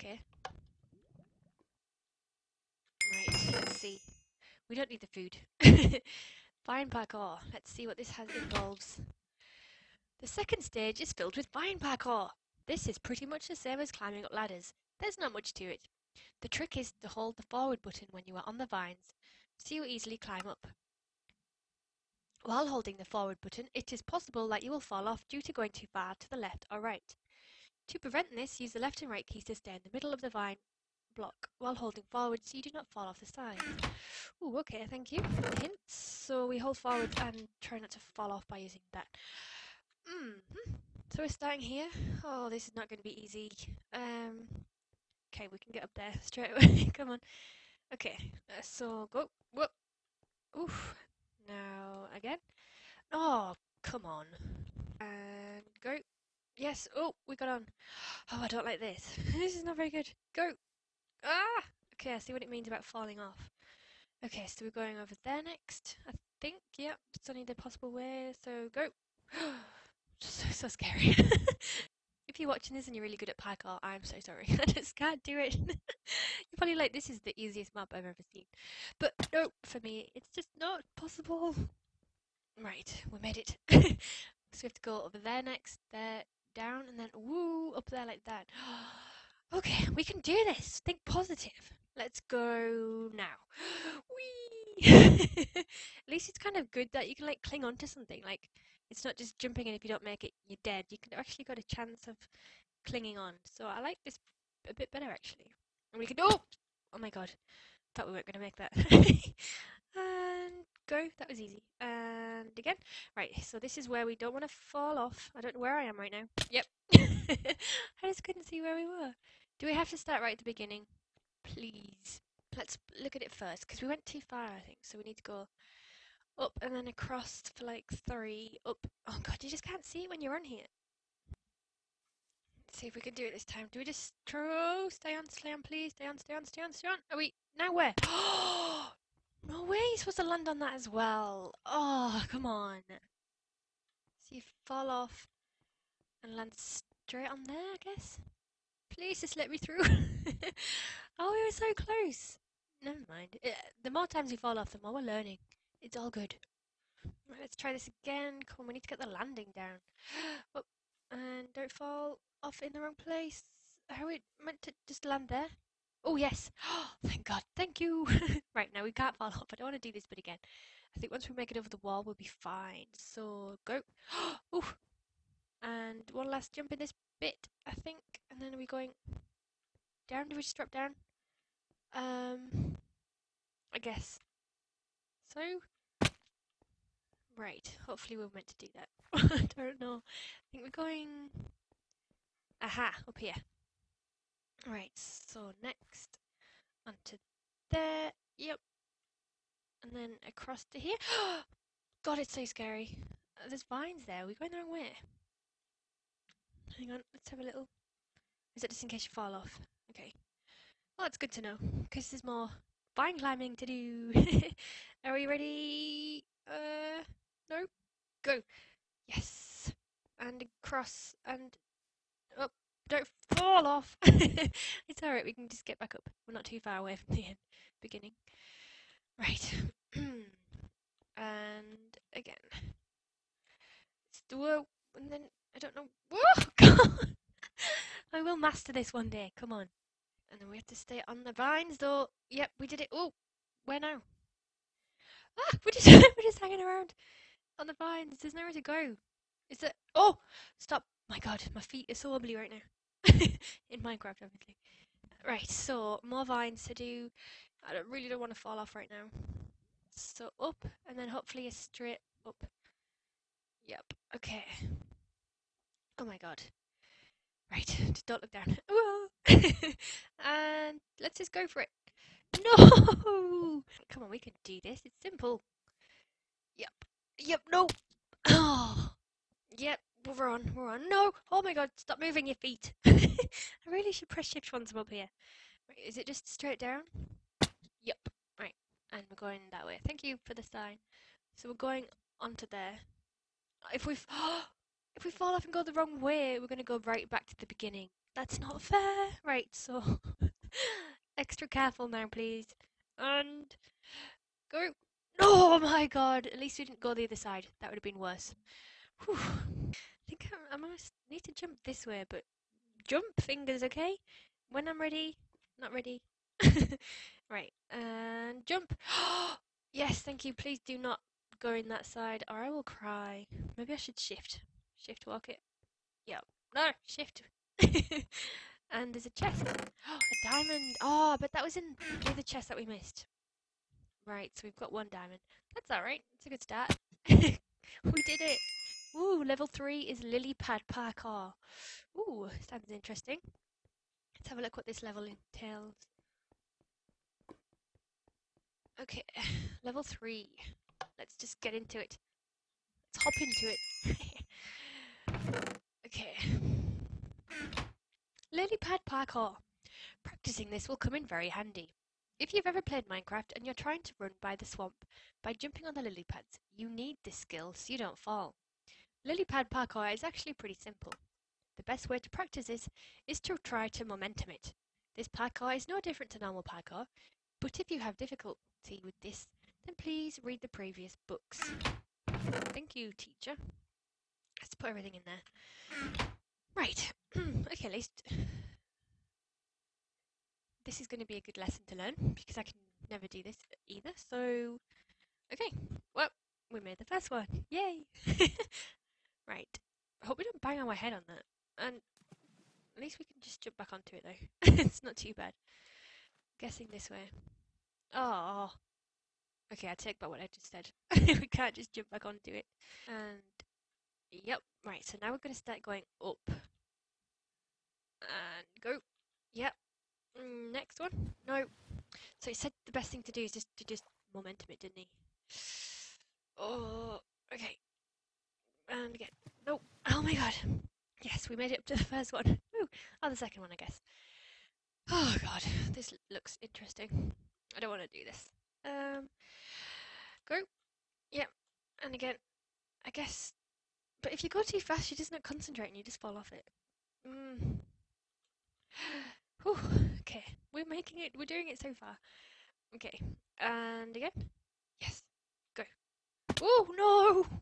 Okay. Right, let's see. We don't need the food. Vine pack ore. Let's see what this has involves. The second stage is filled with vine pack ore. This is pretty much the same as climbing up ladders. There's not much to it. The trick is to hold the forward button when you are on the vines, so you easily climb up. While holding the forward button, it is possible that you will fall off due to going too far to the left or right. To prevent this, use the left and right keys to stay in the middle of the vine block while holding forward so you do not fall off the side. Ooh, okay, thank you for the hints. So we hold forward and try not to fall off by using that. So we're starting here. Oh, this is not going to be easy. Okay, we can get up there straight away. Come on. Okay, so go. Whoop. Oof. Now again. Oh, come on. And go. Yes. Oh, we got on. Oh, I don't like this. This is not very good. Go. Ah. Okay, I see what it means about falling off. Okay, so we're going over there next. I think. Yep. It's only the possible way. So go. So scary. If you're watching this and you're really good at parkour, I'm so sorry. I just can't do it. You're probably like, this is the easiest map I've ever seen. But no, for me, it's just not possible. Right, we made it. So we have to go over there next, there, down, and then woo, up there like that. Okay, we can do this. Think positive. Let's go now. Whee! At least it's kind of good that you can like cling on to something. Like, it's not just jumping and if you don't make it, you're dead. You can actually got a chance of clinging on. So I like this a bit better, actually. And we can... Oh! Oh my god. Thought we weren't going to make that. And go. That was easy. And again. Right, so this is where we don't want to fall off. I don't know where I am right now. Yep. I just couldn't see where we were. Do we have to start right at the beginning? Please. Let's look at it first, because we went too far, I think. So we need to go... up and then across for like 3, up. Oh god, you just can't see it when you're on here. Let's see if we can do it this time. Do we just throw? Stay on, stay on, please. Stay on, stay on, stay on, stay on. Are we, now where? Oh, no way, you're supposed to land on that as well. Oh, come on. So you fall off and land straight on there, I guess. Please just let me through. Oh, we were so close. Never mind. The more times we fall off, the more we're learning. It's all good. Right, let's try this again. Come on, we need to get the landing down. Up, and don't fall off in the wrong place. How are we meant to just land there? Oh, yes. Oh, thank God. Thank you. Right, now we can't fall off. I don't want to do this bit again. I think once we make it over the wall, we'll be fine. So, go. Oof. And one last jump in this bit, I think. And then are we going down? Do we just drop down? I guess. So, right, hopefully we're meant to do that. I don't know. I think we're going... Aha, up here. Right, so next, onto there, yep. And then across to here. God, it's so scary. There's vines there, we're going the wrong way. Hang on, let's have a little... Is that just in case you fall off? Okay. Well, that's good to know, because there's more... vine climbing to do. Are we ready? No. Go. Yes. And across and up. Don't fall off. It's alright. We can just get back up. We're not too far away from the end beginning. Right. And again. Whoa. And then I don't know. Whoa. God. I will master this one day. Come on. And then we have to stay on the vines, though. Yep, we did it. Oh, where now? Ah, we're just hanging around on the vines. There's nowhere to go. Is that? Oh, stop! My God, my feet are so wobbly right now. In Minecraft, obviously. Right, so more vines to do. I really don't want to fall off right now. So up, and then hopefully a straight up. Yep. Okay. Oh my God. Right, just don't look down. And let's just go for it. No! Come on, we can do this. It's simple. Yep. Yep, no. Oh. Yep, we're on. We're on. No! Oh my god, stop moving your feet. I really should press shift once I'm up here. Right, is it just straight down? Yep. Right, and we're going that way. Thank you for the sign. So we're going onto there. If we fall off and go the wrong way, we're going to go right back to the beginning. That's not fair. Right, so extra careful now, please. And go. Oh my god, at least we didn't go the other side. That would have been worse. Whew. I think I must need to jump this way, but jump fingers, okay? When I'm ready, not ready. Right, and jump. Yes, thank you. Please do not go in that side or I will cry. Maybe I should shift. Shift walk it. Yep. No, shift. And there's a chest. Oh, a diamond. Oh, but that was in the other chest that we missed. Right, so we've got one diamond. That's alright. It's a good start. We did it. Ooh, level 3 is lily pad parkour. Ooh, sounds interesting. Let's have a look what this level entails. Okay, level 3. Let's just get into it. Let's hop into it. Okay. Lily pad parkour. Practicing this will come in very handy. If you've ever played Minecraft and you're trying to run by the swamp by jumping on the lily pads, you need this skill so you don't fall. Lily pad parkour is actually pretty simple. The best way to practice this is to try to momentum it. This parkour is no different to normal parkour, but if you have difficulty with this, then please read the previous books. Thank you, teacher. Let's put everything in there. Right. Okay, at least this is going to be a good lesson to learn because I can never do this either. So, okay. Well, we made the first one. Yay! Right. I hope we don't bang our head on that. And at least we can just jump back onto it though. It's not too bad. Guessing this way. Oh. Okay, I take back what I just said. We can't just jump back onto it. And yep. Right. So now we're going to start going up. And go. Yep. Next one. No. So he said the best thing to do is just to momentum it, didn't he? Oh. Okay. And again. Nope. Oh my god. Yes, we made it up to the first one. Ooh. Oh, the second one, I guess. Oh god, this looks interesting. I don't want to do this. Go. Yeah. And again, I guess. But if you go too fast, you just not concentrate and you just fall off it. Whew. Okay. We're making it. We're doing it so far. Okay. And again. Yes. Go. Oh no!